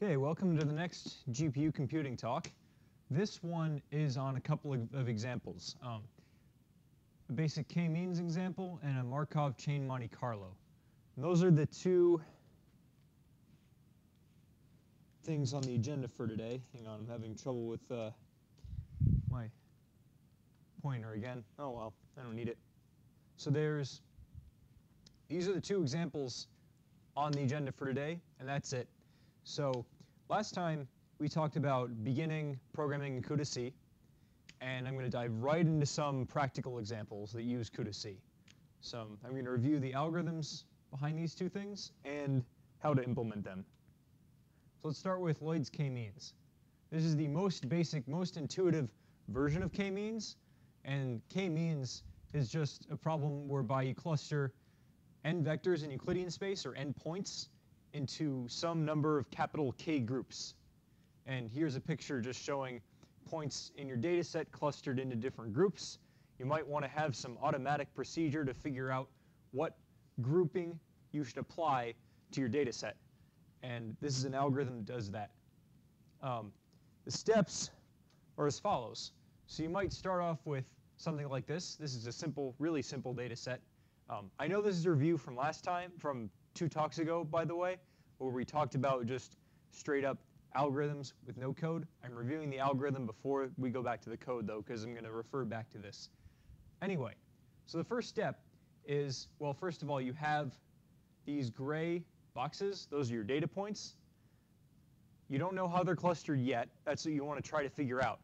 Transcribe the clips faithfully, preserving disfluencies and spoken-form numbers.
Okay, welcome to the next G P U computing talk. This one is on a couple of, of examples, um, a basic K-means example and a Markov Chain Monte Carlo. And those are the two things on the agenda for today. Hang on, I'm having trouble with uh, my pointer again. Oh well, I don't need it. So there's, these are the two examples on the agenda for today, and that's it. So last time we talked about beginning programming in CUDA-C, and I'm going to dive right into some practical examples that use CUDA-C. So I'm going to review the algorithms behind these two things and how to implement them. So let's start with Lloyd's k-means. This is the most basic, most intuitive version of k-means, and k-means is just a problem whereby you cluster n vectors in Euclidean space, or n points, into some number of capital K groups. And here's a picture just showing points in your data set clustered into different groups. You might want to have some automatic procedure to figure out what grouping you should apply to your data set. And this is an algorithm that does that. Um, the steps are as follows. So you might start off with something like this. This is a simple, really simple data set. Um, I know this is a review from last time, from two talks ago, by the way, where we talked about just straight up algorithms with no code. I'm reviewing the algorithm before we go back to the code, though, because I'm going to refer back to this. Anyway, so the first step is, well, first of all, you have these gray boxes. Those are your data points. You don't know how they're clustered yet. That's what you want to try to figure out.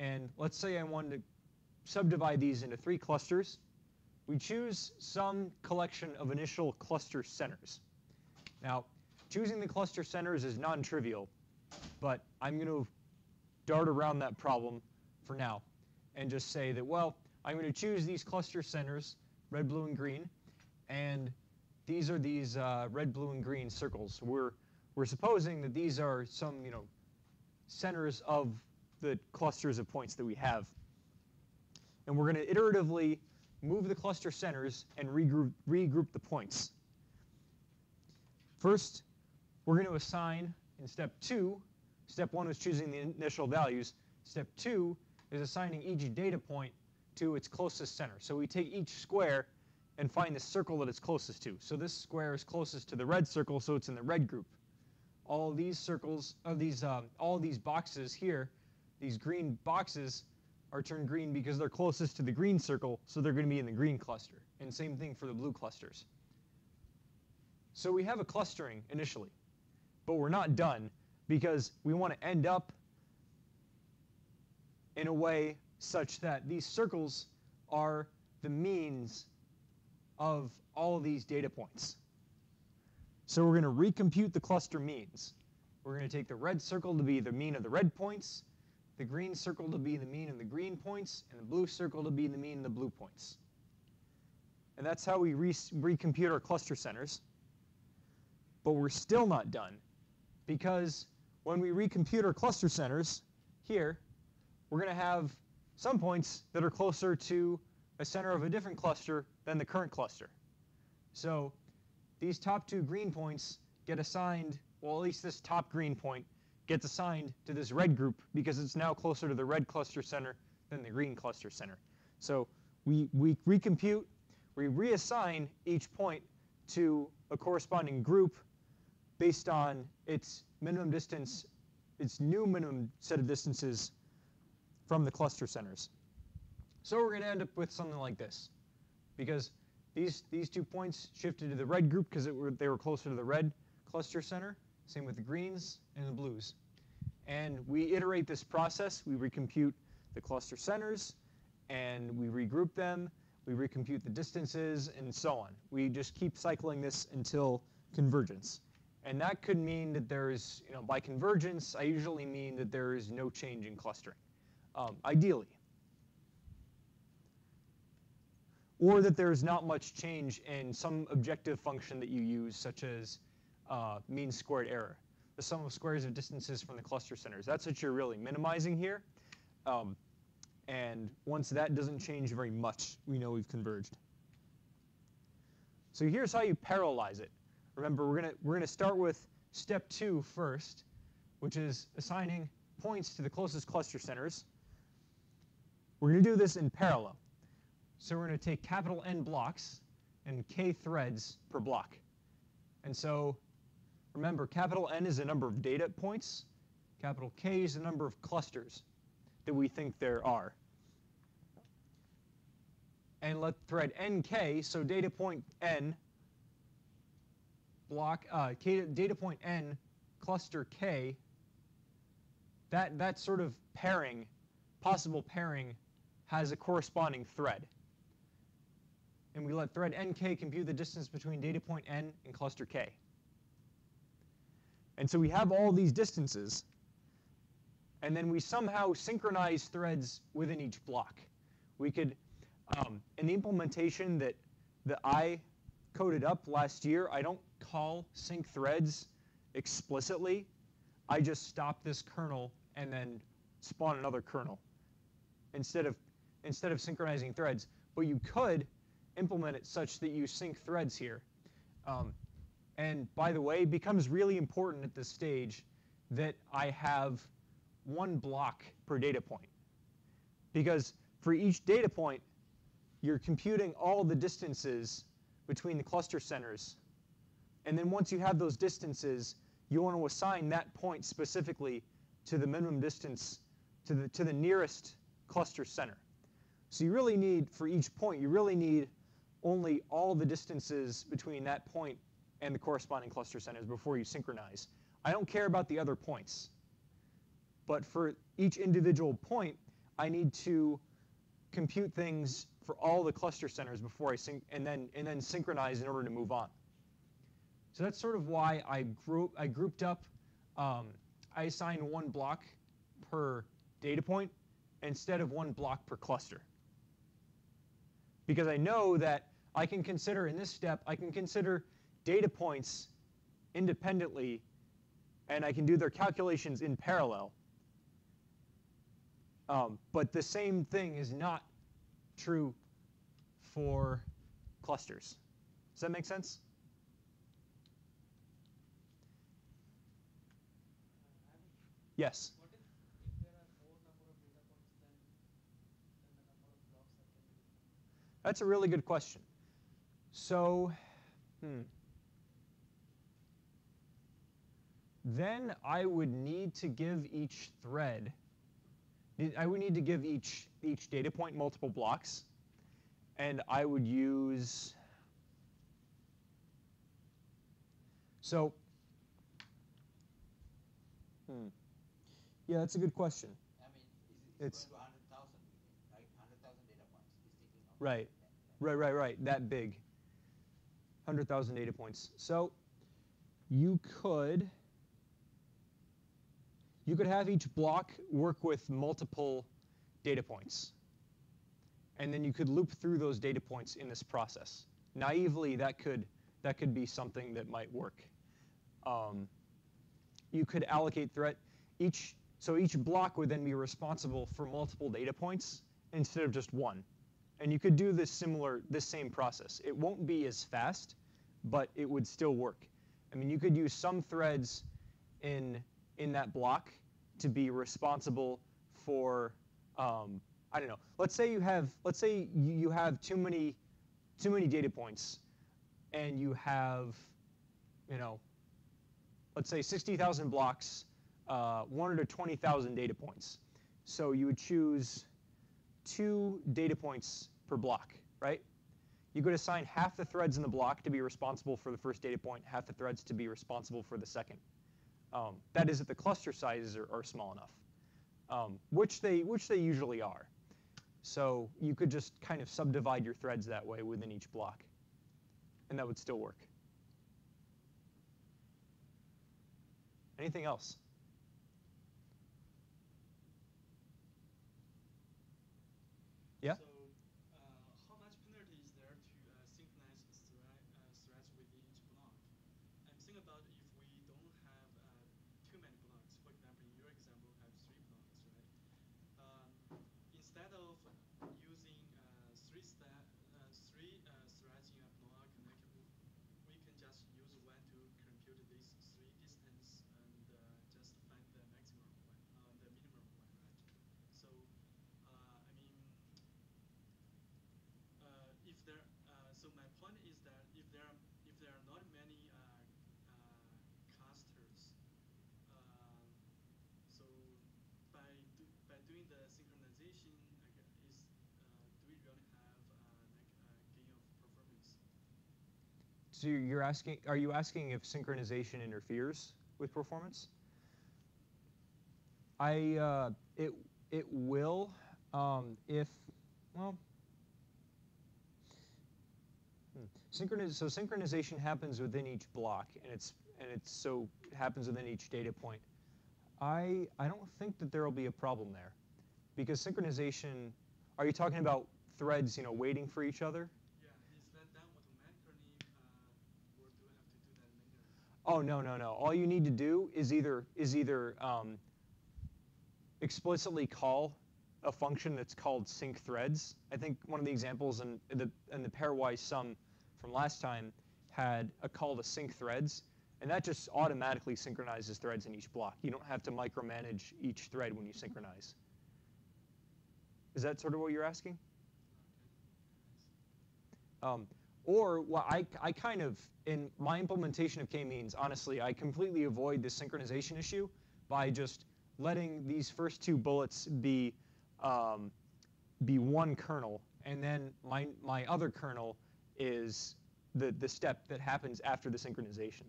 And let's say I wanted to subdivide these into three clusters. We choose some collection of initial cluster centers. Now, choosing the cluster centers is non-trivial, but I'm going to dart around that problem for now and just say that, well, I'm going to choose these cluster centers, red, blue, and green, and these are these uh, red, blue, and green circles. We're, we're supposing that these are some, you know, centers of the clusters of points that we have. And we're going to iteratively move the cluster centers and regroup, regroup the points. First, we're going to assign in step two. Step one was choosing the initial values. Step two is assigning each data point to its closest center. So we take each square and find the circle that it's closest to. So this square is closest to the red circle, so it's in the red group. All these circles, uh, these, um, all these boxes here, these green boxes, are turned green because they're closest to the green circle, so they're going to be in the green cluster. And same thing for the blue clusters. So we have a clustering initially, but we're not done because we want to end up in a way such that these circles are the means of all of these data points. So we're going to recompute the cluster means. We're going to take the red circle to be the mean of the red points, the green circle to be the mean of the green points, and the blue circle to be the mean of the blue points. And that's how we re recompute our cluster centers. But we're still not done, because when we recompute our cluster centers here, we're going to have some points that are closer to a center of a different cluster than the current cluster. So these top two green points get assigned, well, at least this top green point gets assigned to this red group because it's now closer to the red cluster center than the green cluster center. So we, we recompute, we reassign each point to a corresponding group based on its minimum distance, its new minimum set of distances from the cluster centers. So we're going to end up with something like this, because these, these two points shifted to the red group because it were, they were closer to the red cluster center. Same with the greens and the blues. And we iterate this process. We recompute the cluster centers, and we regroup them. We recompute the distances, and so on. We just keep cycling this until convergence. And that could mean that there is, you know, by convergence, I usually mean that there is no change in clustering, um, ideally. Or that there is not much change in some objective function that you use, such as Uh, mean squared error, the sum of squares of distances from the cluster centers. That's what you're really minimizing here. Um, and once that doesn't change very much, we know we've converged. So here's how you parallelize it. Remember, we're going to we're going to start with step two first, which is assigning points to the closest cluster centers. We're going to do this in parallel. So we're going to take capital N blocks and K threads per block. And so remember, capital N is the number of data points. Capital K is the number of clusters that we think there are. And let thread N K, so data point N, block uh, K, data point N, cluster K, that, that sort of pairing, possible pairing, has a corresponding thread. And we let thread N K compute the distance between data point N and cluster K. And so we have all these distances, and then we somehow synchronize threads within each block. We could, um, in the implementation that, that I coded up last year, I don't call sync threads explicitly. I just stop this kernel and then spawn another kernel instead of, instead of synchronizing threads. But you could implement it such that you sync threads here. Um, and by the way, it becomes really important at this stage that I have one block per data point. Because for each data point, you're computing all the distances between the cluster centers. And then once you have those distances, you want to assign that point specifically to the minimum distance, to the, to the nearest cluster center. So you really need, for each point, you really need only all the distances between that point and the corresponding cluster centers before you synchronize. I don't care about the other points. But for each individual point, I need to compute things for all the cluster centers before I sync, and then and then synchronize in order to move on. So that's sort of why I group I grouped up. Um, I assigned one block per data point instead of one block per cluster, because I know that I can consider in this step I can consider data points independently, and I can do their calculations in parallel. Um, but the same thing is not true for clusters. Does that make sense? Yes. What if, if there are more number of data points than, than the number of blocks that can be? That's a really good question. So, hmm. Then I would need to give each thread, I would need to give each, each data point multiple blocks. And I would use, so, hmm. yeah, that's a good question. I mean, is it, it's, it's going to one hundred thousand, like one hundred thousand data points. Is right, right, right, right, that big. one hundred thousand data points. So you could, you could have each block work with multiple data points. And then you could loop through those data points in this process. Naively, that could, that could be something that might work. Um, you could allocate thread. Each, so each block would then be responsible for multiple data points instead of just one. And you could do this similar, this same process. It won't be as fast, but it would still work. I mean, you could use some threads in in that block to be responsible for, um, I don't know. Let's say you have, let's say you have too many, too many data points, and you have, you know, let's say sixty thousand blocks, uh, one to twenty thousand data points. So you would choose two data points per block, right? You could assign half the threads in the block to be responsible for the first data point, half the threads to be responsible for the second. Um, that is, if the cluster sizes are, are small enough, um, which they which they usually are. So you could just kind of subdivide your threads that way within each block, and that would still work. Anything else? Yeah. So uh, how much penalty is there to uh, synchronize thre uh, threads within each block? I'm thinking about if we don't have uh, too many blocks. For example, in your example, you have three blocks, right? Um, instead of using uh, three, sta uh, three uh, threads in a block, we can, we can just use one to compute these three distances. So my point is that if there are, if there are not many uh, uh, clusters, uh, so by do, by doing the synchronization, like, is uh, do we really have uh, like a gain of performance? So you're asking, are you asking if synchronization interferes with performance? I uh, it it will um, if well. Hmm. Synchroniz so synchronization happens within each block, and it's and it's so it happens within each data point. I I don't think that there will be a problem there, because synchronization. Are you talking about threads, you know, waiting for each other? Yeah, is that done automatically, uh, or do we have to do that later? Oh no no no! All you need to do is either is either um, explicitly call a function that's called sync threads. I think one of the examples in the, in the pairwise sum from last time had a call to sync threads, and that just automatically synchronizes threads in each block. You don't have to micromanage each thread when you synchronize. Is that sort of what you're asking? Um, or well, I, I kind of, in my implementation of K-means, honestly, I completely avoid this synchronization issue by just letting these first two bullets be Um, be one kernel, and then my my other kernel is the the step that happens after the synchronization.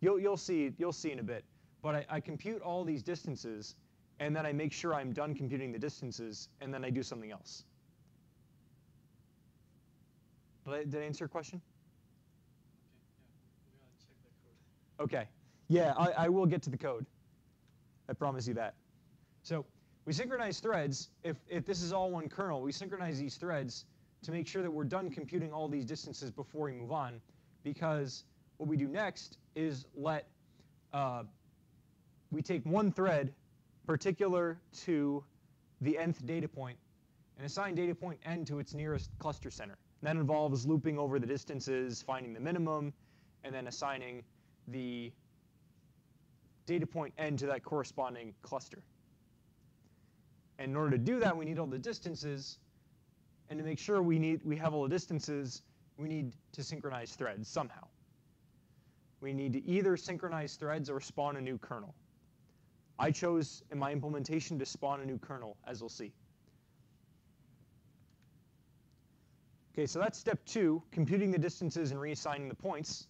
You'll you'll see you'll see in a bit, but I, I compute all these distances, and then I make sure I'm done computing the distances, and then I do something else. Did I, did I answer your question? Okay. Yeah. We gotta check the code. Okay. Yeah, I, I will get to the code. I promise you that. So we synchronize threads. If, if this is all one kernel, we synchronize these threads to make sure that we're done computing all these distances before we move on, because what we do next is let, uh, we take one thread particular to the nth data point and assign data point n to its nearest cluster center. And that involves looping over the distances, finding the minimum, and then assigning the data point n to that corresponding cluster. And in order to do that, we need all the distances. And to make sure we, need, we have all the distances, we need to synchronize threads somehow. We need to either synchronize threads or spawn a new kernel. I chose in my implementation to spawn a new kernel, as we'll see. OK, so that's step two, computing the distances and reassigning the points.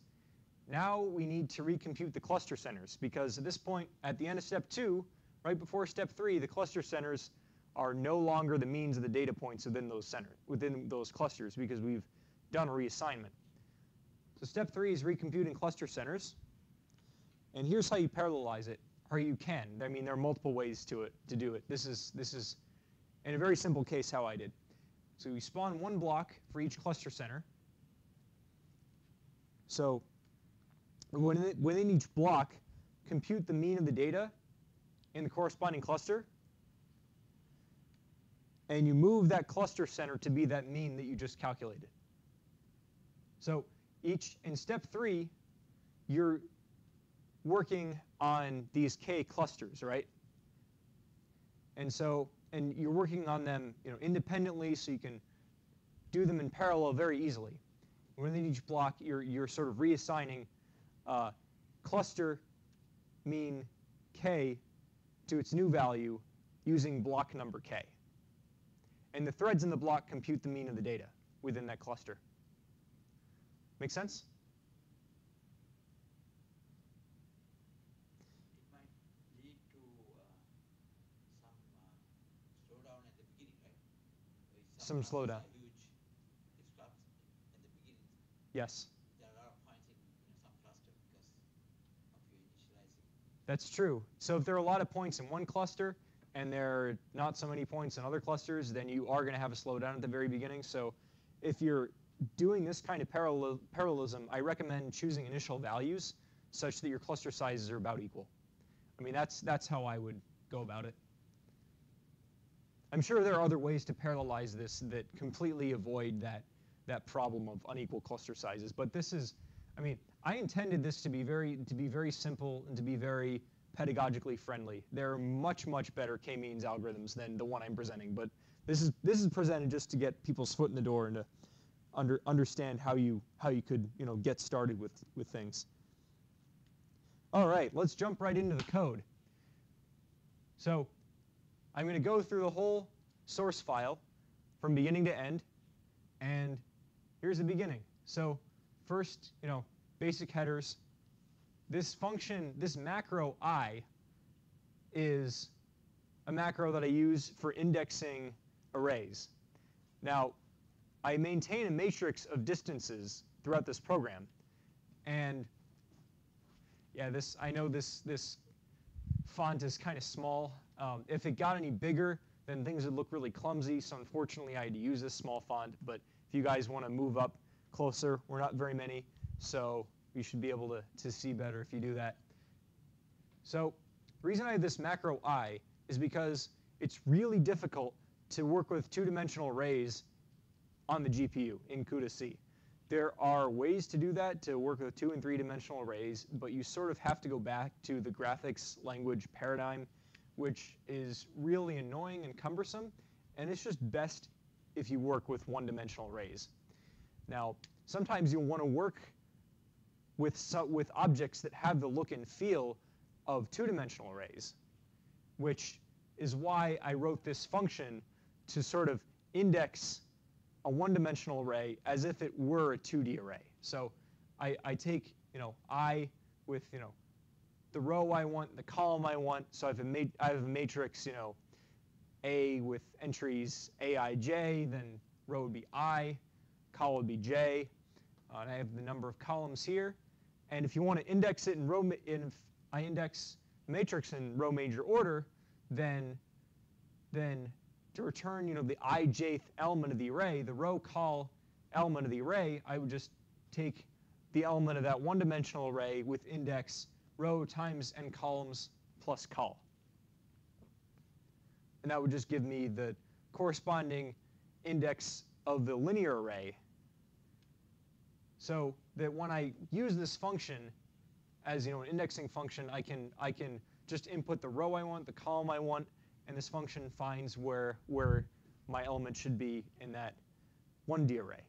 Now we need to recompute the cluster centers, because at this point, at the end of step two, right before step three, the cluster centers are no longer the means of the data points within those center, within those clusters, because we've done a reassignment. So step three is recomputing cluster centers. And here's how you parallelize it, or you can. I mean, there are multiple ways to it to do it. This is this is in a very simple case how I did. So we spawn one block for each cluster center. So within, within each block, compute the mean of the data in the corresponding cluster, and you move that cluster center to be that mean that you just calculated. So each in step three, you're working on these K clusters, right? And so, and you're working on them, you know, independently, so you can do them in parallel very easily. Within each block, you're you're sort of reassigning uh, cluster mean K to its new value using block number K. And the threads in the block compute the mean of the data within that cluster. Make sense? It might lead to uh, some uh, slowdown at the beginning, right? Some, some slowdown. Huge disruption at the beginning. Yes. There are points in you know, some cluster because of your initializing. That's true. So if there are a lot of points in one cluster and there are not so many points in other clusters, then you are going to have a slowdown at the very beginning. So if you're doing this kind of parallel parallelism, I recommend choosing initial values such that your cluster sizes are about equal. I mean, that's, that's how I would go about it. I'm sure there are other ways to parallelize this that completely avoid that, that problem of unequal cluster sizes. But this is, I mean, I intended this to be very to be very simple and to be very pedagogically friendly. There are much, much better K-means algorithms than the one I'm presenting, but This is this is presented just to get people's foot in the door and to under understand how you how you could you know get started with with things. All right, let's jump right into the code. So I'm going to go through the whole source file from beginning to end, and here's the beginning. So first, you know, basic headers. This function, this macro I, is a macro that I use for indexing arrays. Now, I maintain a matrix of distances throughout this program, and yeah, this I know this this font is kind of small. Um, if it got any bigger, then things would look really clumsy. So unfortunately, I had to use this small font. But if you guys want to move up closer, we're not very many, so you should be able to to see better if you do that. So the reason I have this macro I is because it's really difficult to work with two-dimensional arrays on the G P U in CUDA-C. There are ways to do that, to work with two- and three-dimensional arrays, but you sort of have to go back to the graphics language paradigm, which is really annoying and cumbersome, and it's just best if you work with one-dimensional arrays. Now, sometimes you'll want to work with, so, with objects that have the look and feel of two-dimensional arrays, which is why I wrote this function to sort of index a one-dimensional array as if it were a two D array. So I, I take, you know, I with, you know, the row I want, the column I want. So I have a, ma I have a matrix, you know, A with entries A I J, then row would be I, column would be J, uh, and I have the number of columns here. And if you want to index it in row, in, if I index matrix in row major order, then, then to return, you know, the ijth element of the array, the row call element of the array, I would just take the element of that one-dimensional array with index row times n columns plus call. And that would just give me the corresponding index of the linear array. So that when I use this function as, you know, an indexing function, I can I can just input the row I want, the column I want, and this function finds where where my element should be in that one D array.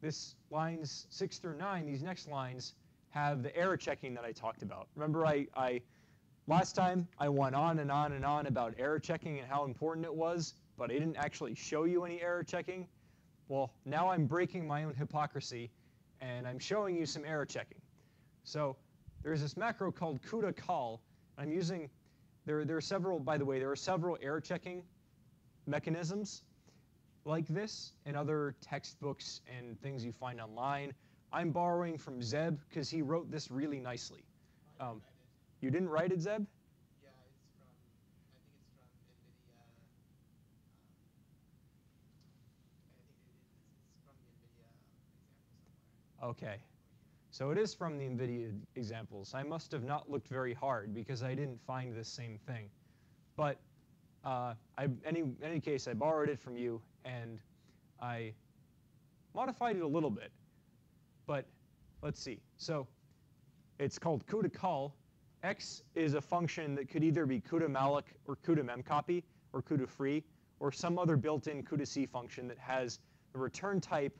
This lines six through nine, these next lines, have the error checking that I talked about. Remember, I, I last time I went on and on and on about error checking and how important it was, but I didn't actually show you any error checking. Well, now I'm breaking my own hypocrisy, and I'm showing you some error checking. So there's this macro called CUDA_CALL. I'm using There, there are several, by the way, there are several error checking mechanisms like this in other textbooks and things you find online. I'm borrowing from Zeb because he wrote this really nicely. Um, you didn't write it, Zeb? Yeah, it's from, I think it's from NVIDIA. Um, I think it, it's from the NVIDIA example somewhere. Okay. So it is from the NVIDIA examples. I must have not looked very hard because I didn't find this same thing. But uh, I, any, in any case, I borrowed it from you, and I modified it a little bit. But let's see. So it's called CUDA_CALL. X is a function that could either be CUDA_malloc or CUDA_memcopy or CUDA_free or some other built-in CUDA-C function that has the return type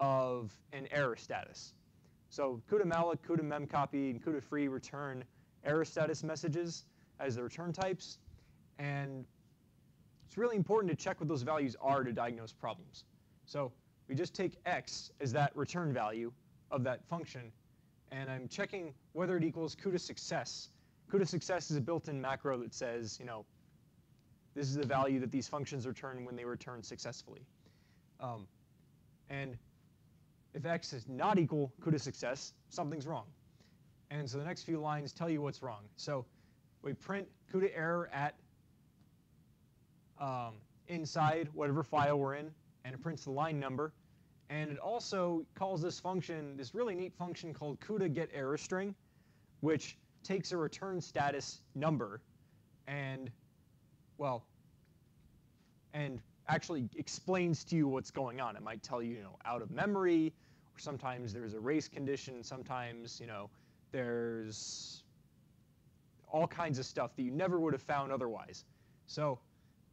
of an error status. So CUDA_malloc, CUDA_memcopy, and CUDA_free return error status messages as the return types. And it's really important to check what those values are to diagnose problems. So we just take x as that return value of that function, and I'm checking whether it equals CUDA success. CUDA success is a built-in macro that says, you know, this is the value that these functions return when they return successfully. Um, and if x is not equal CUDA success, something's wrong. And so the next few lines tell you what's wrong. So we print CUDA error at um, inside whatever file we're in, and it prints the line number. And it also calls this function, this really neat function called CUDA get error string, which takes a return status number and, well, and actually explains to you what's going on. It might tell you, you know, out of memory, or sometimes there's a race condition, sometimes, you know, there's all kinds of stuff that you never would have found otherwise. So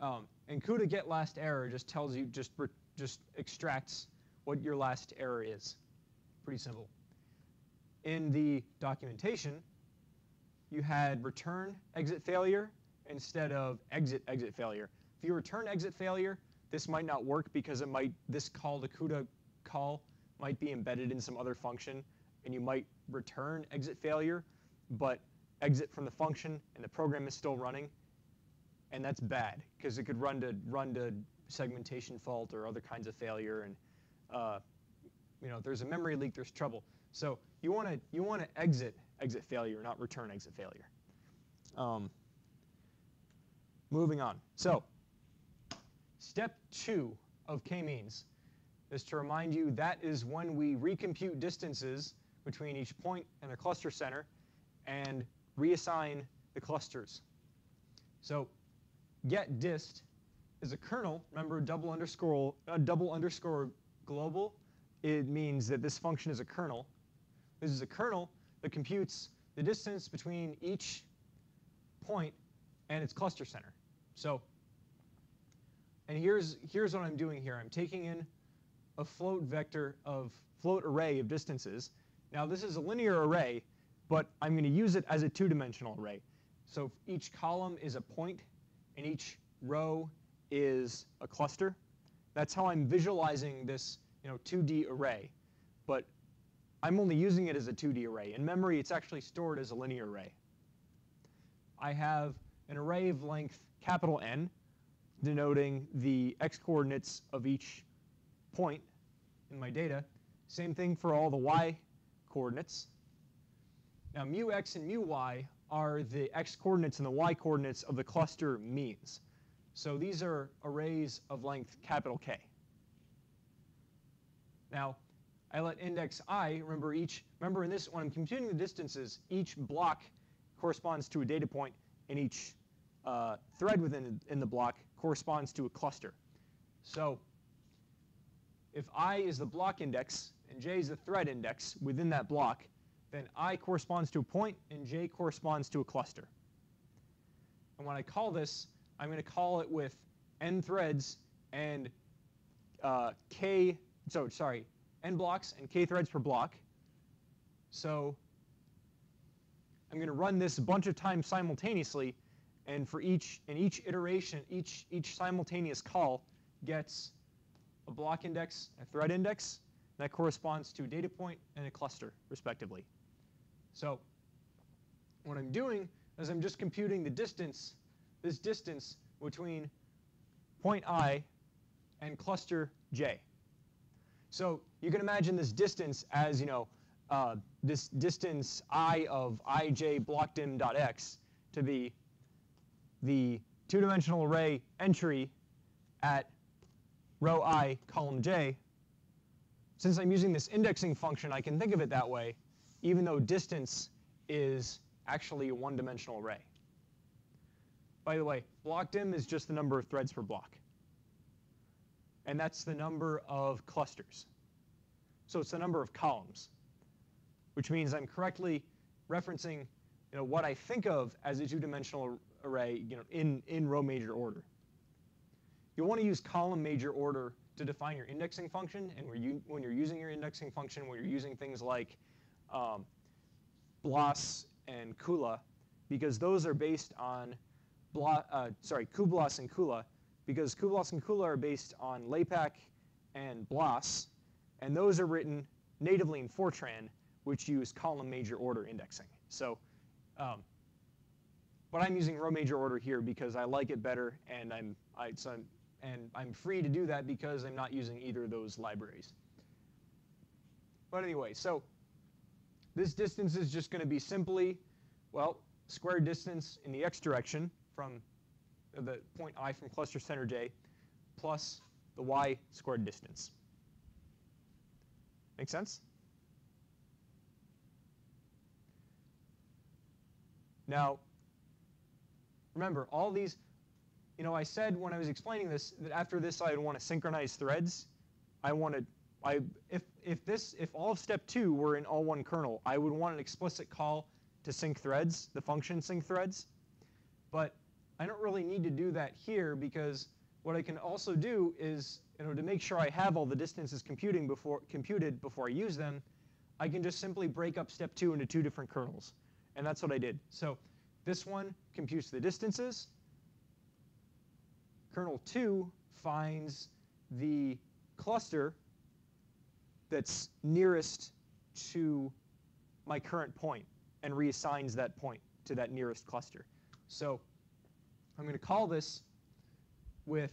Um, and CUDA get last error just tells you, just, just extracts what your last error is. Pretty simple. In the documentation, you had return exit failure instead of exit exit failure. If you return exit failure, this might not work because it might, this call, the CUDA call, might be embedded in some other function, and you might return exit failure, but exit from the function and the program is still running, and that's bad because it could run to run to segmentation fault or other kinds of failure, and uh, you know, there's a memory leak, there's trouble. So you want to you want to exit exit failure, not return exit failure. Um, moving on. So step two of K-means is to remind you that is when we recompute distances between each point and the cluster center and reassign the clusters. So get dist is a kernel. Remember, double underscore uh, double underscore global. It means that this function is a kernel. This is a kernel that computes the distance between each point and its cluster center. So, and here's here's what I'm doing here. I'm taking in a float vector of float array of distances. Now this is a linear array, but I'm going to use it as a two-dimensional array. So each column is a point, and each row is a cluster. That's how I'm visualizing this, you know, two D array. But I'm only using it as a two D array. In memory, it's actually stored as a linear array. I have an array of length capital N, denoting the x-coordinates of each point in my data. Same thing for all the y-coordinates. Now, mu x and mu y are the x-coordinates and the y-coordinates of the cluster means. So these are arrays of length capital K. Now, I let index I, remember each, remember in this, when I'm computing the distances, each block corresponds to a data point, and each uh, thread within in the block corresponds to a cluster. So if I is the block index, and j is the thread index within that block, then I corresponds to a point, and j corresponds to a cluster. And when I call this, I'm going to call it with n threads and uh, k, so sorry, n blocks and k threads per block. So I'm going to run this a bunch of times simultaneously, and for each in each iteration, each each simultaneous call gets a block index, a thread index that corresponds to a data point and a cluster, respectively. So what I'm doing is I'm just computing the distance, this distance between point I and cluster j. So you can imagine this distance as, you know, uh, this distance I of ij blockdim.x to be the two-dimensional array entry at row I, column j. Since I'm using this indexing function, I can think of it that way, even though distance is actually a one-dimensional array. By the way, blockdim is just the number of threads per block. And that's the number of clusters. So it's the number of columns, which means I'm correctly referencing, you know, what I think of as a two-dimensional array, you know, in, in row major order. You'll want to use column major order to define your indexing function. And when, you, when you're using your indexing function, when you're using things like um, BLAS and KULA, because those are based on, bla, uh, sorry, KBLAS and KULA, because KBLAS and KULA are based on LAPACK and BLAS, and those are written natively in Fortran, which use column major order indexing. So, um, but I'm using row major order here because I like it better, and I'm, I, so I'm, and I'm free to do that because I'm not using either of those libraries. But anyway, so this distance is just going to be simply, well, square distance in the x direction from the point I from cluster center j plus the y squared distance. Make sense? Now, remember, all these, you know, I said when I was explaining this that after this I would want to synchronize threads. I wanted, I if if this if all of step two were in all one kernel, I would want an explicit call to sync threads, the function sync threads. But I don't really need to do that here, because what I can also do is, you know, to make sure I have all the distances computing before, computed before I use them, I can just simply break up step two into two different kernels. And that's what I did. So this one computes the distances. Kernel two finds the cluster that's nearest to my current point and reassigns that point to that nearest cluster. So I'm going to call this with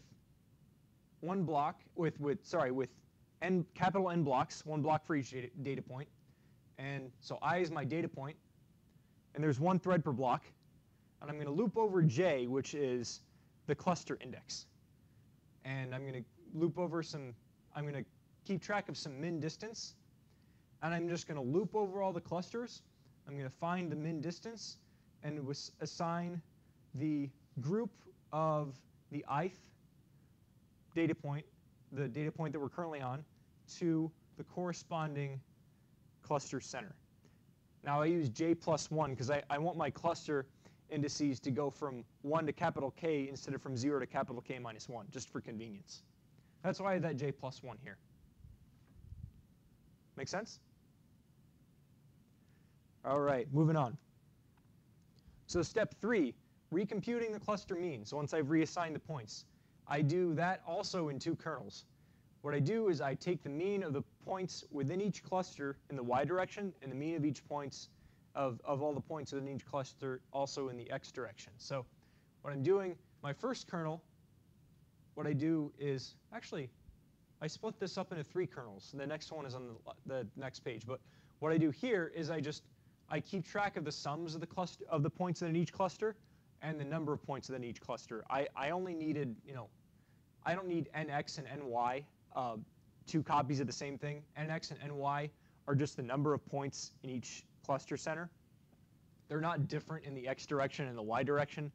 one block, with, with sorry, with n, capital N blocks, one block for each data, data point. And so I is my data point, and there's one thread per block. And I'm going to loop over J, which is the cluster index. And I'm going to loop over some, I'm going to keep track of some min distance. And I'm just going to loop over all the clusters. I'm going to find the min distance and assign the group of the ith data point, the data point that we're currently on, to the corresponding cluster center. Now I use J plus one because I, I want my cluster indices to go from one to capital K instead of from zero to capital K minus one, just for convenience. That's why I had that J plus one here. Make sense? All right, moving on. So step three, recomputing the cluster mean. So once I've reassigned the points, I do that also in two kernels. What I do is I take the mean of the points within each cluster in the y direction and the mean of each points of, of all the points within each cluster also in the x direction. So what I'm doing, my first kernel, what I do is, actually, I split this up into three kernels. The next one is on the, the next page. But what I do here is I just, I keep track of the sums of the cluster, of the points within each cluster and the number of points within each cluster. I, I only needed, you know, I don't need N X and N Y, uh, two copies of the same thing. N X and N Y are just the number of points in each cluster center. They're not different in the X direction and the Y direction,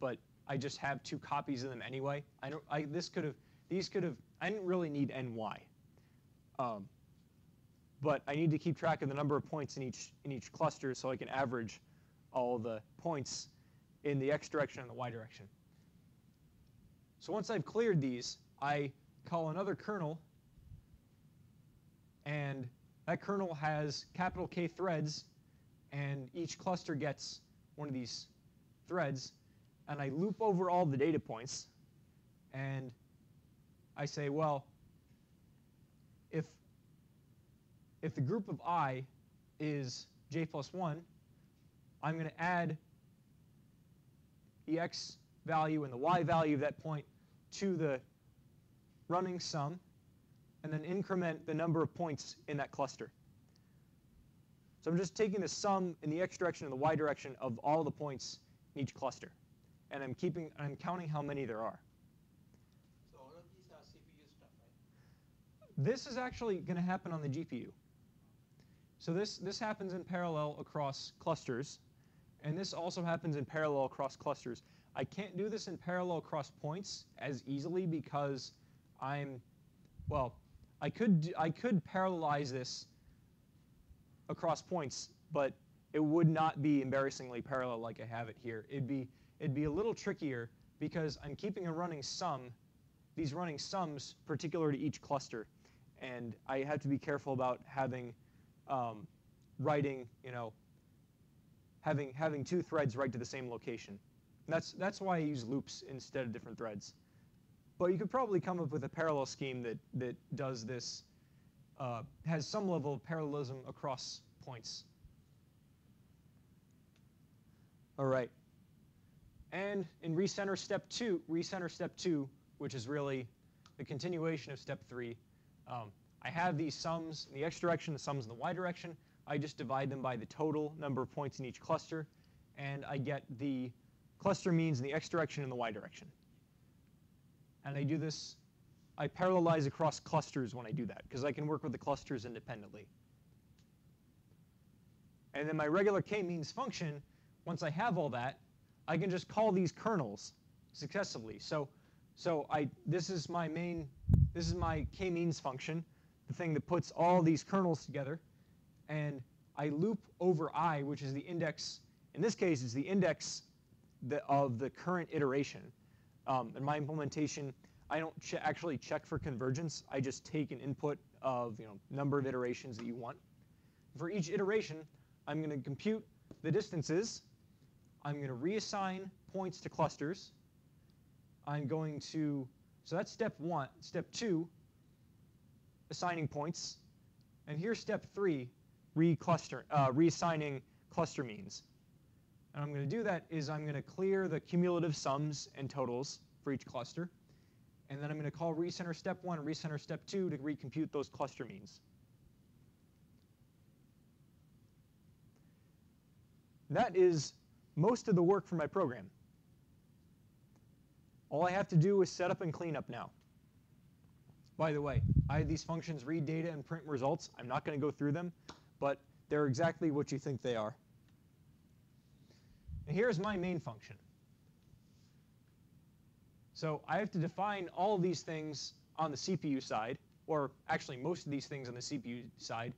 but I just have two copies of them anyway. I don't, I, this could have, these could have, I didn't really need N Y. Um, but I need to keep track of the number of points in each, in each cluster so I can average all the points in the x direction and the y direction. So once I've cleared these, I call another kernel, and that kernel has capital K threads, and each cluster gets one of these threads, and I loop over all the data points, and I say, well, if, if the group of I is j plus one, I'm going to add the x value and the y value of that point to the running sum, and then increment the number of points in that cluster. So I'm just taking the sum in the x direction and the y direction of all the points in each cluster, and I'm keeping, I'm counting how many there are. So all of these are C P U stuff, right? This is actually going to happen on the G P U. So this this happens in parallel across clusters. And this also happens in parallel across clusters. I can't do this in parallel across points as easily because I'm, well, I could I could parallelize this across points, but it would not be embarrassingly parallel like I have it here. It'd be it'd be a little trickier because I'm keeping a running sum, these running sums particular to each cluster, and I have to be careful about having um, writing, you know. Having, having two threads write to the same location. That's, that's why I use loops instead of different threads. But you could probably come up with a parallel scheme that, that does this, uh, has some level of parallelism across points. All right. And in recenter step two, recenter step two, which is really the continuation of step three, um, I have these sums in the x direction, the sums in the y direction. I just divide them by the total number of points in each cluster, and I get the cluster means in the x direction and the y direction. And I do this, I parallelize across clusters when I do that, because I can work with the clusters independently. And then my regular K-means function, once I have all that, I can just call these kernels successively. So, so I, this is my main, this is my K-means function, the thing that puts all these kernels together. And I loop over I, which is the index. In this case, it's the index the, of the current iteration. Um, in my implementation, I don't ch actually check for convergence. I just take an input of you know number of iterations that you want. For each iteration, I'm going to compute the distances. I'm going to reassign points to clusters. I'm going to, so that's step one. Step two, assigning points. And here's step three, re-cluster, uh, reassigning cluster means. And I'm going to do that is I'm going to clear the cumulative sums and totals for each cluster. And then I'm going to call recenter step one, recenter step two to recompute those cluster means. That is most of the work for my program. All I have to do is set up and clean up now. By the way, I had these functions read data and print results. I'm not going to go through them, but they're exactly what you think they are. And here's my main function. So I have to define all of these things on the C P U side, or actually most of these things on the C P U side.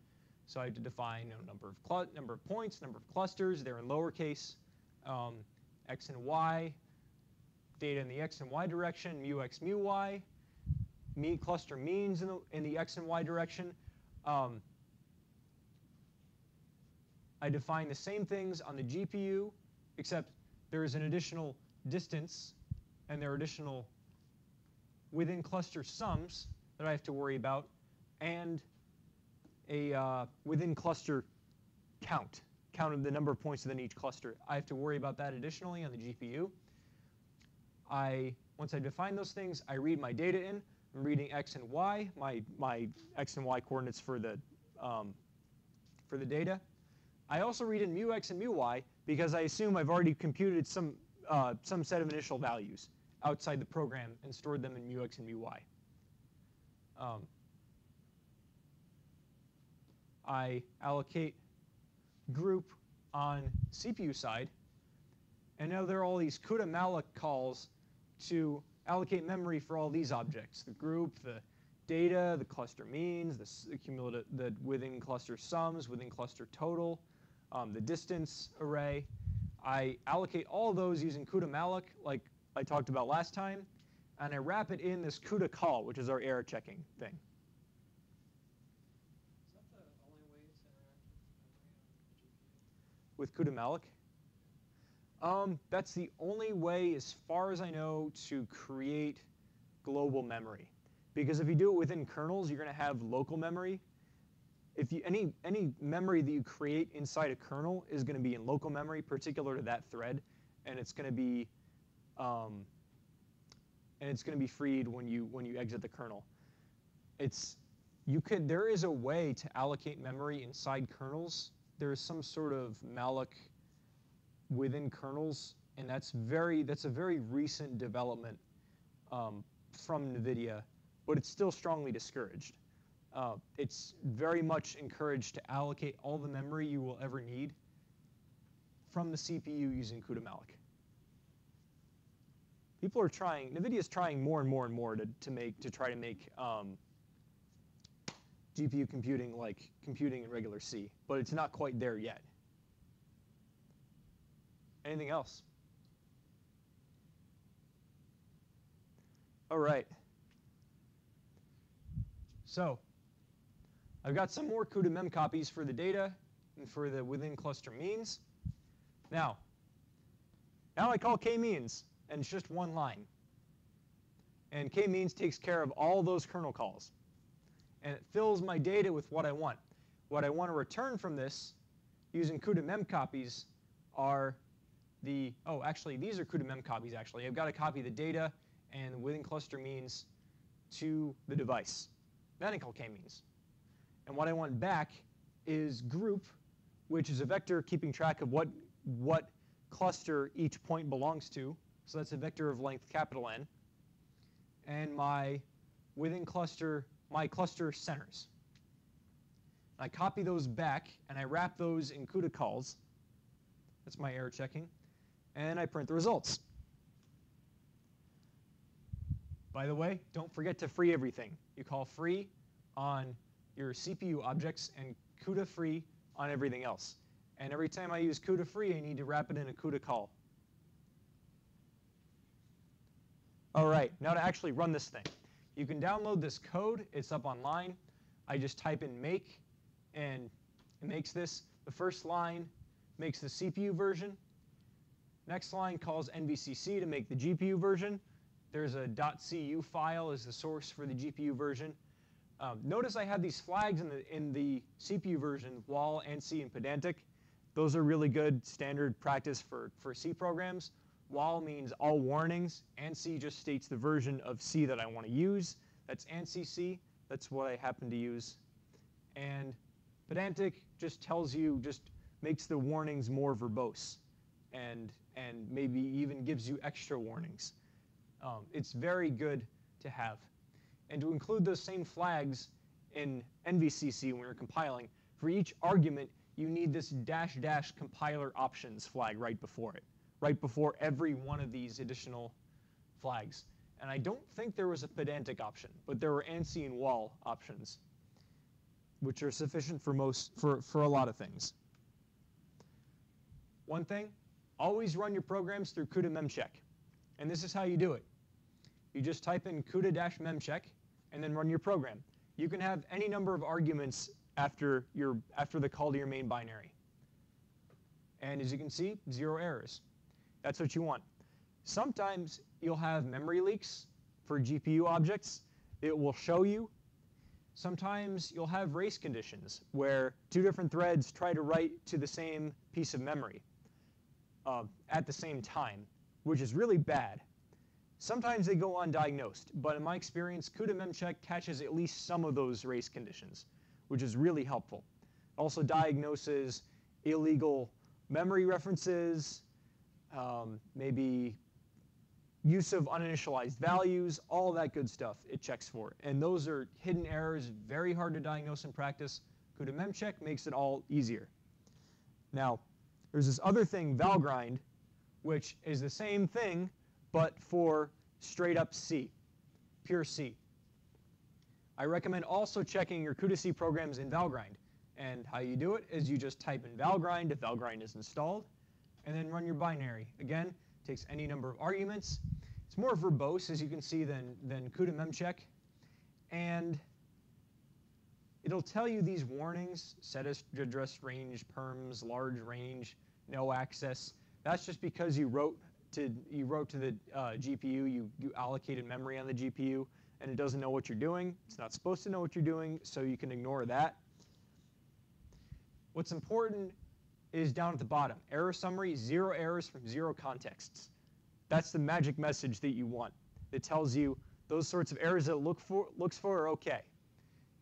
So I have to define you know, number of number of points, number of clusters. They're in lowercase, um, x and y, data in the x and y direction, mu x, mu y, me cluster means in the in the x and y direction. Um, I define the same things on the G P U, except there is an additional distance, and there are additional within cluster sums that I have to worry about, and a uh, within cluster count, count of the number of points within each cluster. I have to worry about that additionally on the G P U. I once I define those things, I read my data in. I'm reading x and y, my my x and y coordinates for the um, for the data. I also read in mu x and mu y because I assume I've already computed some uh, some set of initial values outside the program and stored them in mu x and mu y. Um, I allocate group on C P U side, and now there are all these CUDA-malloc calls to allocate memory for all these objects: the group, the data, the cluster means, the cumulative, the within cluster sums, within cluster total, um, the distance array. I allocate all those using CUDA-malloc, like I talked about last time, and I wrap it in this CUDA call, which is our error checking thing. Is that the only way to interact with memory on the G P U? With CUDA-malloc? Um, that's the only way, as far as I know, to create global memory. Because if you do it within kernels, you're going to have local memory. If you, any, any memory that you create inside a kernel is going to be in local memory, particular to that thread, and it's going to be, um, and it's going to be freed when you when you exit the kernel. It's you could there is a way to allocate memory inside kernels. There is some sort of malloc within kernels, and that's very that's a very recent development um, from NVIDIA, but it's still strongly discouraged. Uh, it's very much encouraged to allocate all the memory you will ever need from the C P U using CUDA-malloc. People are trying. NVIDIA is trying more and more and more to to make to try to make um, G P U computing like computing in regular C, but it's not quite there yet. Anything else? All right. So I've got some more CUDA mem copies for the data and for the within cluster means. Now, now I call K-means, and it's just one line. And K-means takes care of all those kernel calls. And it fills my data with what I want. What I want to return from this using CUDA mem copies are the, oh, actually, these are CUDA mem copies, actually. I've got to copy the data and the within cluster means to the device. Then I call K-means. And what I want back is group, which is a vector keeping track of what, what cluster each point belongs to. So that's a vector of length capital N. And my within cluster, my cluster centers. And I copy those back, and I wrap those in CUDA calls. That's my error checking. And I print the results. By the way, don't forget to free everything. You call free on your C P U objects and CUDA free on everything else. And every time I use CUDA free, I need to wrap it in a CUDA call. All right, now to actually run this thing. You can download this code. It's up online. I just type in make, and it makes this. The first line makes the C P U version. Next line calls N V C C to make the G P U version. There's a .cu file as the source for the G P U version. Um, notice I had these flags in the, in the C P U version, wall, A N S I, and pedantic. Those are really good standard practice for, for C programs. Wall means all warnings. A N S I just states the version of C that I want to use. That's A N S I C. That's what I happen to use. And pedantic just tells you, just makes the warnings more verbose and, and maybe even gives you extra warnings. Um, it's very good to have. And to include those same flags in N V C C when you're compiling, for each argument, you need this dash dash compiler options flag right before it, right before every one of these additional flags. And I don't think there was a pedantic option, but there were A N S I and wall options, which are sufficient for most for, for a lot of things. One thing, always run your programs through CUDA-MEMCHECK. And this is how you do it. You just type in CUDA-MEMCHECK and then run your program. You can have any number of arguments after your after the call to your main binary. And as you can see, zero errors. That's what you want. Sometimes you'll have memory leaks for G P U objects. It will show you. Sometimes you'll have race conditions where two different threads try to write to the same piece of memory uh, at the same time, which is really bad. Sometimes they go undiagnosed, but in my experience, CUDA-MEMCHECK catches at least some of those race conditions, which is really helpful. Also diagnoses illegal memory references, um, maybe use of uninitialized values, all that good stuff it checks for. And those are hidden errors, very hard to diagnose in practice. CUDA-MEMCHECK makes it all easier. Now, there's this other thing, Valgrind, which is the same thing, but for straight up C, pure C. I recommend also checking your CUDA-C programs in Valgrind. And how you do it is you just type in Valgrind if Valgrind is installed, and then run your binary. Again, it takes any number of arguments. It's more verbose, as you can see, than, than CUDA-MEMCHECK. And it'll tell you these warnings, set address range, perms, large range, no access. That's just because you wrote To, you wrote to the uh, G P U, you, you allocated memory on the G P U, and it doesn't know what you're doing. It's not supposed to know what you're doing, so you can ignore that. What's important is down at the bottom, error summary, zero errors from zero contexts. That's the magic message that you want. It tells you those sorts of errors that it look for, looks for are OK.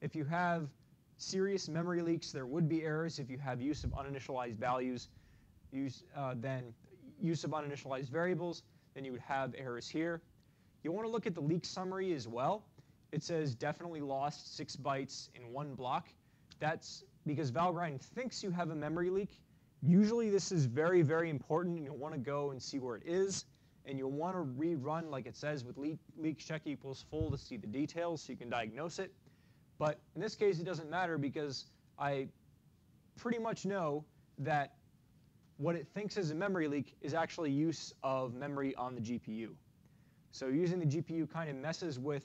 If you have serious memory leaks, there would be errors. If you have use of uninitialized values, use, uh, then use of uninitialized variables, then you would have errors here. You want to look at the leak summary as well. It says definitely lost six bytes in one block. That's because Valgrind thinks you have a memory leak. Usually this is very, very important, and you'll want to go and see where it is. And you'll want to rerun, like it says, with leak, leak check equals full to see the details so you can diagnose it. But in this case, it doesn't matter because I pretty much know that what it thinks is a memory leak is actually use of memory on the G P U. So using the G P U kind of messes with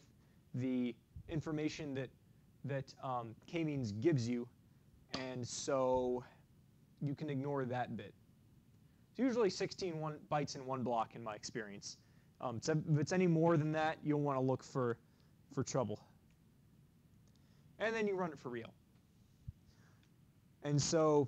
the information that, that um, K-means gives you. And so you can ignore that bit. It's usually sixteen one bytes in one block in my experience. Um, so if it's any more than that, you'll want to look for, for trouble. And then you run it for real. And so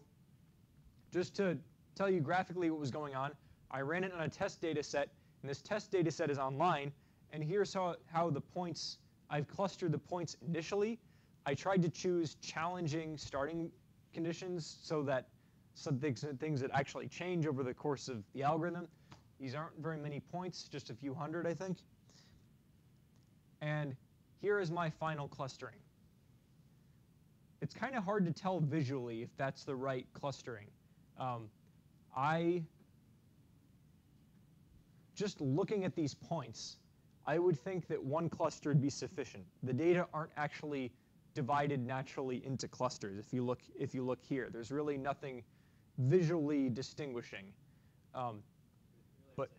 just to tell you graphically what was going on, I ran it on a test data set, and this test data set is online, and here's how, how the points, I've clustered the points initially. I tried to choose challenging starting conditions so that some things, things that actually change over the course of the algorithm. These aren't very many points, just a few hundred, I think. And here is my final clustering. It's kind of hard to tell visually if that's the right clustering. Um, I, just looking at these points, I would think that one cluster would be sufficient. The data aren't actually divided naturally into clusters. If you look, if you look here, there's really nothing visually distinguishing. Um, but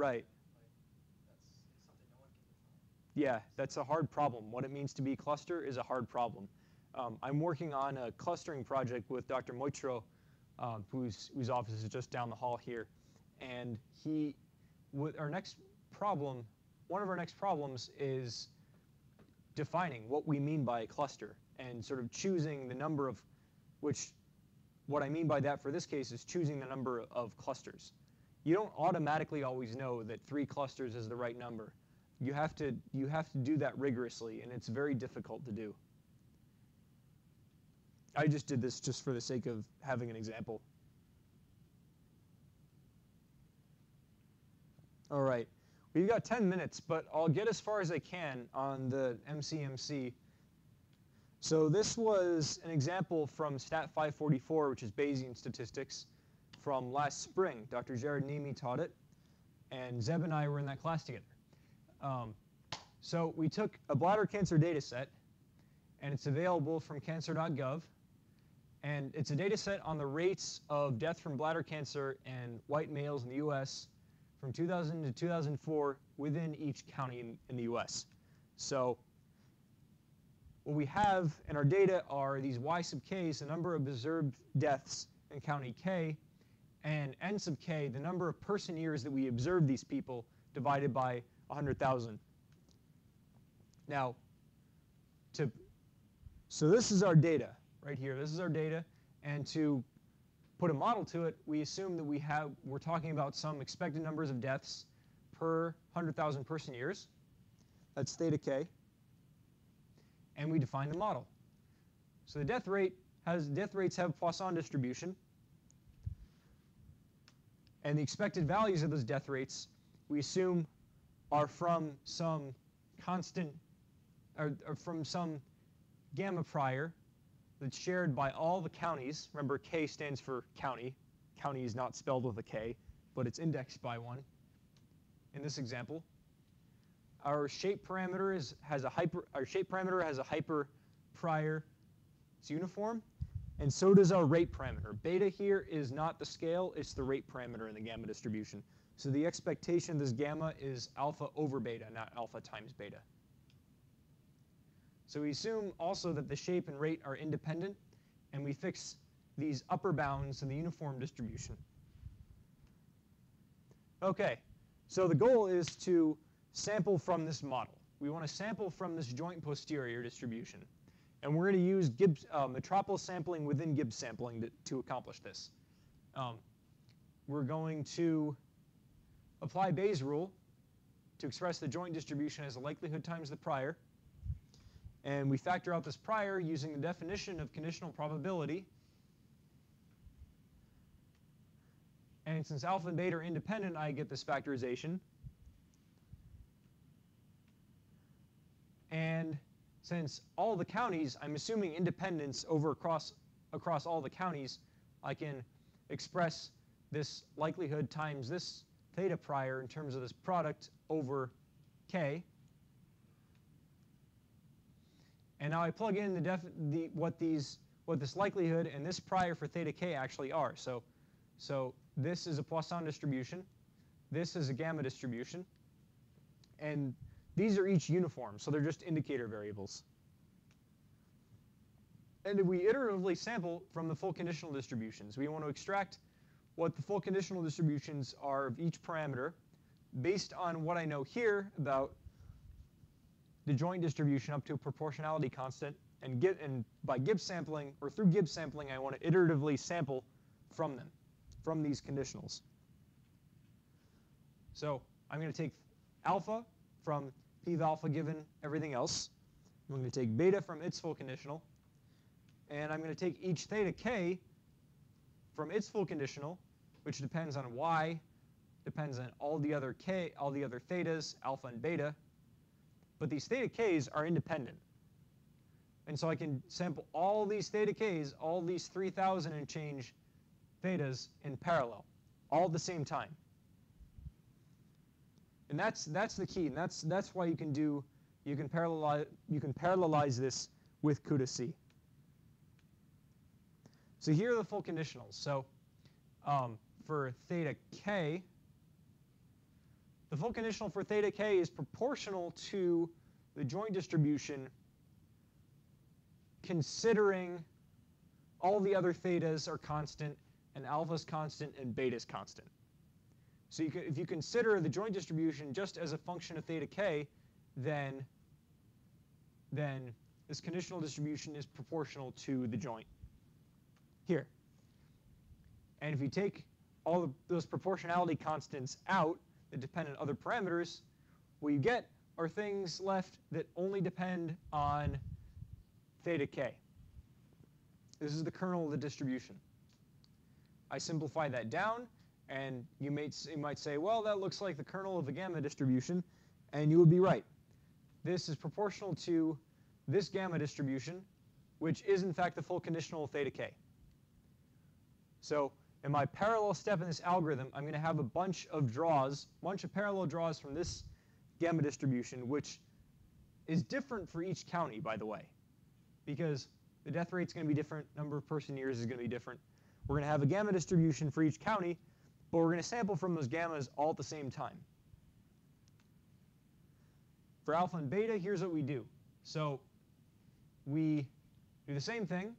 Right. That's something no one can define. Yeah, that's a hard problem. What it means to be cluster is a hard problem. Um, I'm working on a clustering project with Doctor Maitra, uh, whose, whose office is just down the hall here. And he, with our next problem, one of our next problems is defining what we mean by a cluster and sort of choosing the number of, which what I mean by that for this case is choosing the number of clusters. You don't automatically always know that three clusters is the right number. You have to, you have to do that rigorously, and it's very difficult to do. I just did this just for the sake of having an example. All right, we've got ten minutes, but I'll get as far as I can on the M C M C. So this was an example from STAT five forty-four, which is Bayesian statistics, from last spring. Doctor Jarad Niemi taught it, and Zeb and I were in that class together. Um, so we took a bladder cancer data set, and it's available from cancer dot gov. And it's a data set on the rates of death from bladder cancer in white males in the U S from two thousand to two thousand four within each county in, in the U S. So what we have in our data are these Y sub Ks, the number of observed deaths in county K, and N sub K, the number of person years that we observed these people divided by one hundred thousand. Now, to, so this is our data right here. This is our data, and to put a model to it, we assume that we have, we're talking about some expected numbers of deaths per one hundred thousand person years. That's theta k. And we define the model. So the death rate has, death rates have Poisson distribution. And the expected values of those death rates, we assume, are from some constant, or, or from some gamma prior that's shared by all the counties. Remember, K stands for county. County is not spelled with a K, but it's indexed by one in this example. Our shape parameter is, has a hyper, our shape parameter has a hyper prior. It's uniform, and so does our rate parameter. Beta here is not the scale, it's the rate parameter in the gamma distribution. So the expectation of this gamma is alpha over beta, not alpha times beta. So we assume also that the shape and rate are independent, and we fix these upper bounds in the uniform distribution. OK, so the goal is to sample from this model. We want to sample from this joint posterior distribution. And we're going to use Gibbs, uh, Metropolis sampling within Gibbs sampling to, to accomplish this. Um, we're going to apply Bayes' rule to express the joint distribution as the likelihood times the prior. And we factor out this prior using the definition of conditional probability. And since alpha and beta are independent, I get this factorization. And since all the counties, I'm assuming independence over across, across all the counties, I can express this likelihood times this theta prior in terms of this product over K. And now I plug in the def the what these what this likelihood and this prior for theta k actually are. So, so this is a Poisson distribution, this is a gamma distribution, and these are each uniform, so they're just indicator variables. And we iteratively sample from the full conditional distributions. We want to extract what the full conditional distributions are of each parameter based on what I know here about the joint distribution up to a proportionality constant, and get and by Gibbs sampling or through Gibbs sampling, I want to iteratively sample from them, from these conditionals. So I'm going to take alpha from p of alpha given everything else. I'm going to take beta from its full conditional, and I'm going to take each theta k from its full conditional, which depends on y, depends on all the other k, all the other thetas, alpha and beta. But these theta k's are independent. And so I can sample all these theta k's, all these three thousand and change thetas in parallel, all at the same time. And that's, that's the key. And that's, that's why you can do, you can parallelize, you can parallelize this with CUDA-C. So here are the full conditionals. So um, for theta k, The full conditional for theta k is proportional to the joint distribution considering all the other thetas are constant, and alpha's constant, and beta's constant. So you can, if you consider the joint distribution just as a function of theta k, then, then this conditional distribution is proportional to the joint here. And if you take all of those proportionality constants out that depend on other parameters, what you get are things left that only depend on theta k. This is the kernel of the distribution. I simplify that down, and you, may, you might say, well, that looks like the kernel of the gamma distribution, and you would be right. This is proportional to this gamma distribution, which is, in fact, the full conditional of theta k. So in my parallel step in this algorithm, I'm going to have a bunch of draws, a bunch of parallel draws from this gamma distribution, which is different for each county, by the way, because the death rate's going to be different, number of person years is going to be different. We're going to have a gamma distribution for each county, but we're going to sample from those gammas all at the same time. For alpha and beta, here's what we do. So we do the same thing.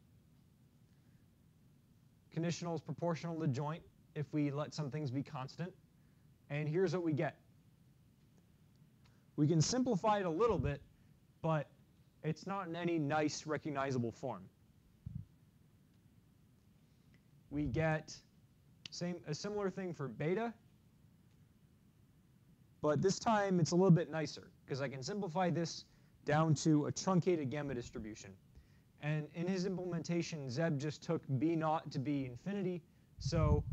Conditional is proportional to joint if we let some things be constant. And here's what we get. We can simplify it a little bit, but it's not in any nice, recognizable form. We get same, a similar thing for beta, but this time it's a little bit nicer, because I can simplify this down to a truncated gamma distribution. And in his implementation, Zeb just took B naught to be infinity, so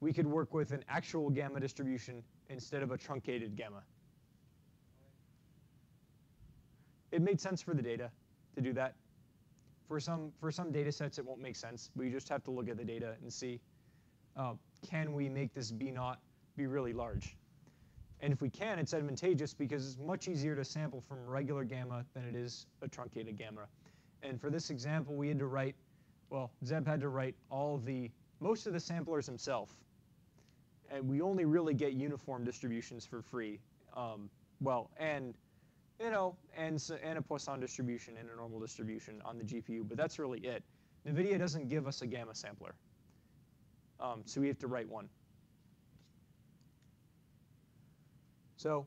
we could work with an actual gamma distribution instead of a truncated gamma. It made sense for the data to do that. For some, for some data sets, it won't make sense. We just have to look at the data and see, uh, can we make this B naught be really large? And if we can, it's advantageous because it's much easier to sample from regular gamma than it is a truncated gamma. And for this example, we had to write, well, Zeb had to write all the, most of the samplers himself. And we only really get uniform distributions for free. Um, well, and you know, and, and a Poisson distribution and a normal distribution on the G P U, but that's really it. NVIDIA doesn't give us a gamma sampler, um, so we have to write one. So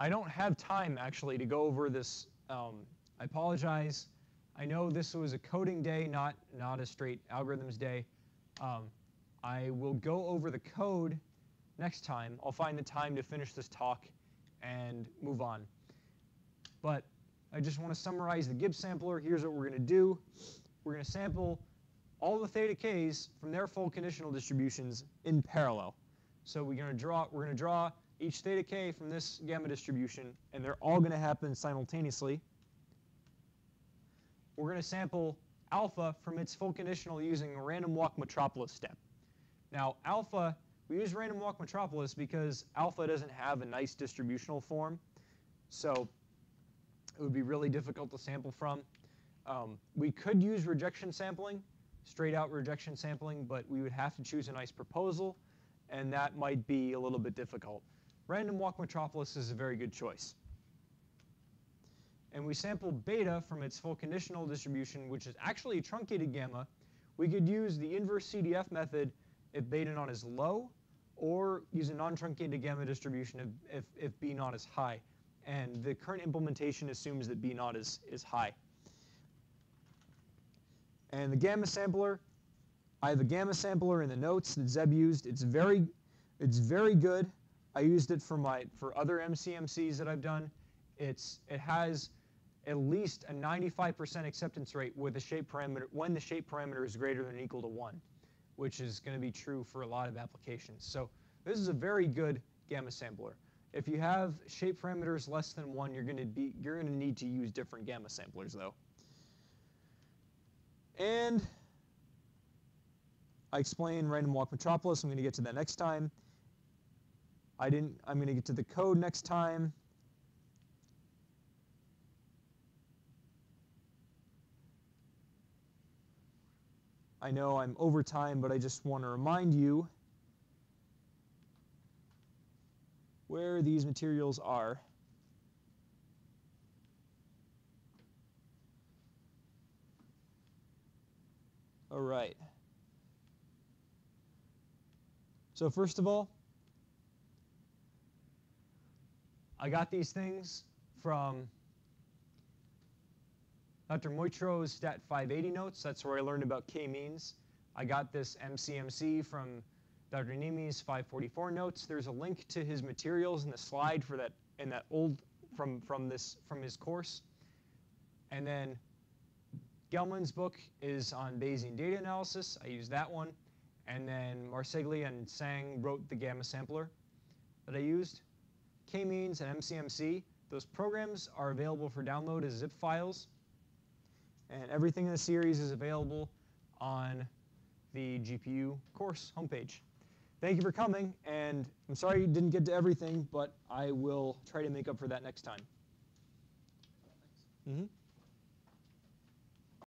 I don't have time, actually, to go over this. Um, I apologize. I know this was a coding day, not, not a straight algorithms day. Um, I will go over the code next time. I'll find the time to finish this talk and move on. But I just want to summarize the Gibbs sampler. Here's what we're going to do. We're going to sample all the theta k's from their full conditional distributions in parallel. So we're going to draw, we're going to draw each theta k from this gamma distribution, and they're all going to happen simultaneously. We're going to sample alpha from its full conditional using a random walk metropolis step. Now alpha, we use random walk metropolis because alpha doesn't have a nice distributional form. So it would be really difficult to sample from. Um, we could use rejection sampling, straight out rejection sampling, but we would have to choose a nice proposal, and that might be a little bit difficult. Random walk metropolis is a very good choice. And we sample beta from its full conditional distribution, which is actually a truncated gamma. We could use the inverse C D F method if beta naught is low, or use a non-truncated gamma distribution if, if, if B naught is high. And the current implementation assumes that B naught is, is high. And the gamma sampler, I have a gamma sampler in the notes that Zeb used. It's very, it's very good. I used it for my for other M C M Cs that I've done. It's it has at least a ninety-five percent acceptance rate with the shape parameter when the shape parameter is greater than or equal to one, which is going to be true for a lot of applications. So this is a very good gamma sampler. If you have shape parameters less than one, you're going to be you're going to need to use different gamma samplers though. And I explained random walk metropolis. I'm going to get to that next time. I didn't. I'm going to get to the code next time. I know I'm over time, but I just want to remind you where these materials are. All right. So first of all, I got these things from Doctor Maitra's STAT five eighty notes. That's where I learned about K-means. I got this M C M C from Doctor Niemi's five forty-four notes. There's a link to his materials in the slide for that in that old from from this from his course. And then Gelman's book is on Bayesian data analysis. I used that one. And then Marsigli and Sang wrote the Gamma sampler that I used. K-means and M C M C, those programs are available for download as zip files. And everything in the series is available on the G P U course homepage. Thank you for coming. And I'm sorry you didn't get to everything, but I will try to make up for that next time. Mm-hmm.